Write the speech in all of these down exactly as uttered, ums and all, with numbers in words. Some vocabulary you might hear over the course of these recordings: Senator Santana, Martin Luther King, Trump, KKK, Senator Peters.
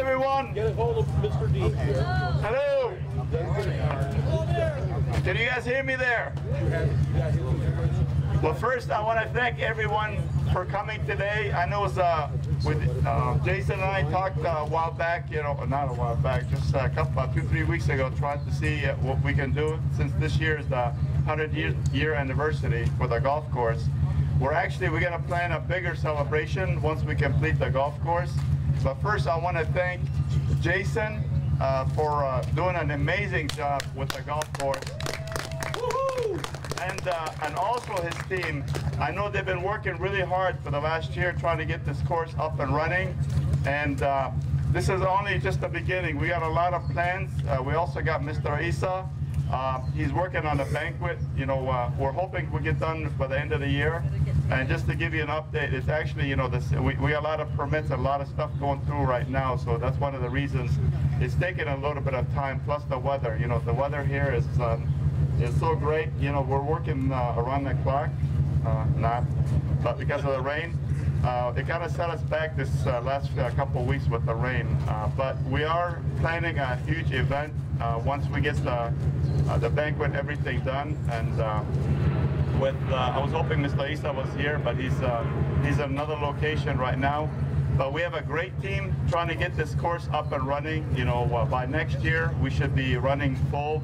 everyone. Get a hold of Mister D. Okay. Hello. Hello. Did you guys hear me there? Well, first I want to thank everyone for coming today. I know it's uh, with uh, Jason and I talked uh, a while back, you know, not a while back, just a couple, about two, three weeks ago, trying to see uh, what we can do since this year is the hundred year anniversary for the golf course. We're actually we're going to plan a bigger celebration once we complete the golf course. But first, I want to thank Jason uh, for uh, doing an amazing job with the golf course. And, uh, and also his team. I know they've been working really hard for the last year trying to get this course up and running. And uh, this is only just the beginning. We got a lot of plans. Uh, we also got Mister Isa. Uh, he's working on a banquet. You know, uh, we're hoping we get done by the end of the year. And just to give you an update, it's actually, you know, this, we, we got a lot of permits, a lot of stuff going through right now. So that's one of the reasons it's taking a little bit of time, plus the weather. You know, the weather here is uh, It's so great, you know, we're working uh, around the clock, uh, not, but because of the rain, uh, it kind of set us back this uh, last uh, couple of weeks with the rain. Uh, but we are planning a huge event uh, once we get the, uh, the banquet, everything done. And uh, with, uh, I was hoping Mister Isa was here, but he's, uh, he's at another location right now. But we have a great team trying to get this course up and running. You know, uh, by next year, we should be running full.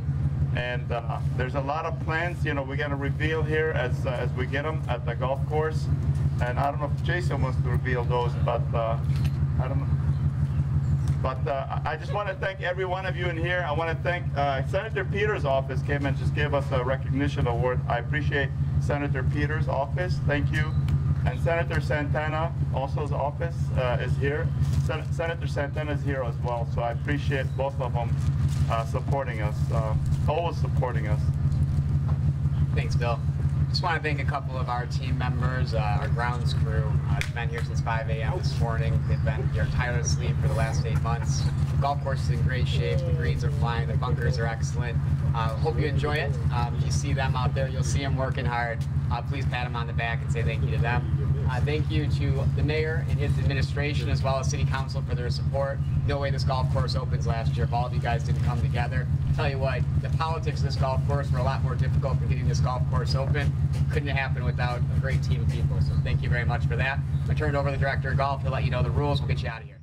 And uh, there's a lot of plans, you know, we're going to reveal here as, uh, as we get them at the golf course. And I don't know if Jason wants to reveal those, but uh, I don't know. But uh, I just want to thank every one of you in here. I want to thank uh, Senator Peters' office came and just gave us a recognition award. I appreciate Senator Peters' office. Thank you. And Senator Santana, also's office, uh, is here. Sen Senator Santana is here as well, so I appreciate both of them uh, supporting us, uh, always supporting us. Thanks, Bill. Just want to thank a couple of our team members, uh, our grounds crew. Uh, it's been here since five A M this morning. They've been here tirelessly for the last eight months. The golf course is in great shape. The greens are flying. The bunkers are excellent. Uh, hope you enjoy it. Um, you see them out there. You'll see them working hard. Uh, please pat them on the back and say thank you to them. Uh, thank you to the mayor and his administration as well as city council for their support. No way this golf course opens last year if all of you guys didn't come together. Tell you what, the politics of this golf course were a lot more difficult for getting this golf course open. Couldn't happen without a great team of people. So thank you very much for that. I turn it over to the director of golf. He'll let you know the rules. We'll get you out of here.